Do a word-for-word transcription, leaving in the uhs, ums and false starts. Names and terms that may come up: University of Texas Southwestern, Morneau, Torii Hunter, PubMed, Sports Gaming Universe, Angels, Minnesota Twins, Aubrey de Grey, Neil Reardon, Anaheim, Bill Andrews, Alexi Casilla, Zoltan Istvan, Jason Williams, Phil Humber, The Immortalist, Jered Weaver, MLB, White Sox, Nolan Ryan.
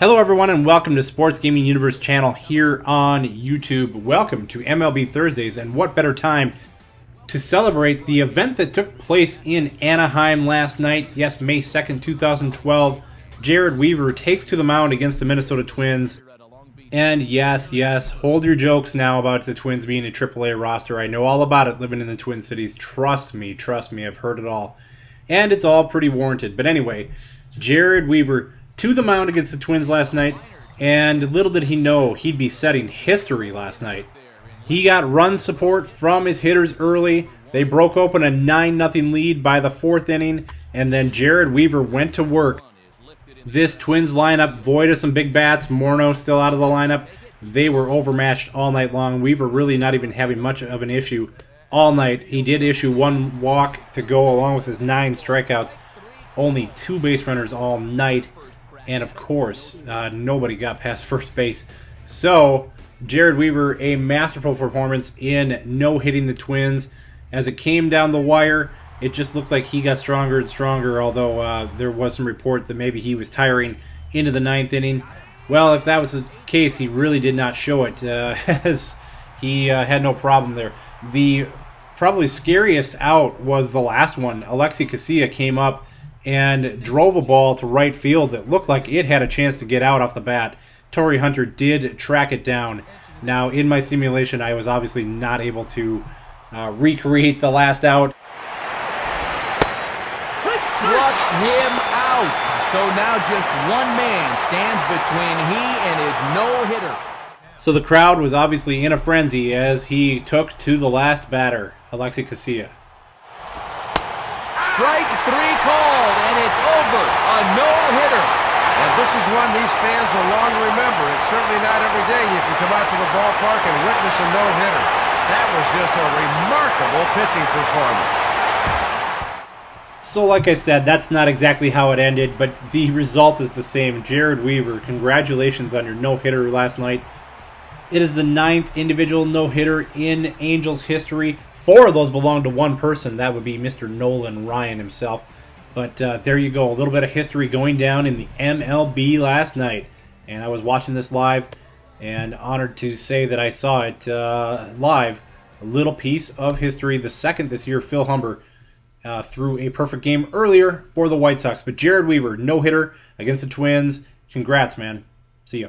Hello everyone and welcome to Sports Gaming Universe channel here on YouTube. Welcome to M L B Thursdays, and what better time to celebrate the event that took place in Anaheim last night. Yes, May second, two thousand twelve. Jered Weaver takes to the mound against the Minnesota Twins. And yes, yes, hold your jokes now about the Twins being a triple A roster. I know all about it living in the Twin Cities. Trust me, trust me, I've heard it all. And it's all pretty warranted. But anyway, Jered Weaver to the mound against the Twins last night, and little did he know he'd be setting history last night. He got run support from his hitters early. They broke open a nine nothing lead by the fourth inning, and then Jered Weaver went to work. This Twins lineup, void of some big bats, Morneau still out of the lineup, they were overmatched all night long. Weaver really not even having much of an issue all night. He did issue one walk to go along with his nine strikeouts, only two base runners all night. And of course, uh, nobody got past first base. So, Jered Weaver, a masterful performance in no-hitting the Twins. As it came down the wire, it just looked like he got stronger and stronger, although uh, there was some report that maybe he was tiring into the ninth inning. Well, if that was the case, he really did not show it, uh, as he uh, had no problem there. The probably scariest out was the last one. Alexi Casilla came up and drove a ball to right field that looked like it had a chance to get out off the bat. Torii Hunter did track it down. Now, in my simulation, I was obviously not able to uh, recreate the last out. Watch him out! So now just one man stands between he and his no-hitter. So the crowd was obviously in a frenzy as he took to the last batter, Alexi Casilla. Strike three called, and it's over. A no-hitter. And this is one these fans will long remember. It's certainly not every day you can come out to the ballpark and witness a no-hitter. That was just a remarkable pitching performance. So like I said, that's not exactly how it ended, but the result is the same. Jered Weaver, congratulations on your no-hitter last night. It is the ninth individual no-hitter in Angels history. Four of those belong to one person. That would be Mister Nolan Ryan himself. But uh, there you go. A little bit of history going down in the M L B last night. And I was watching this live and honored to say that I saw it uh, live. A little piece of history. The second this year, Phil Humber uh, threw a perfect game earlier for the White Sox. But Jered Weaver, no hitter against the Twins. Congrats, man. See ya.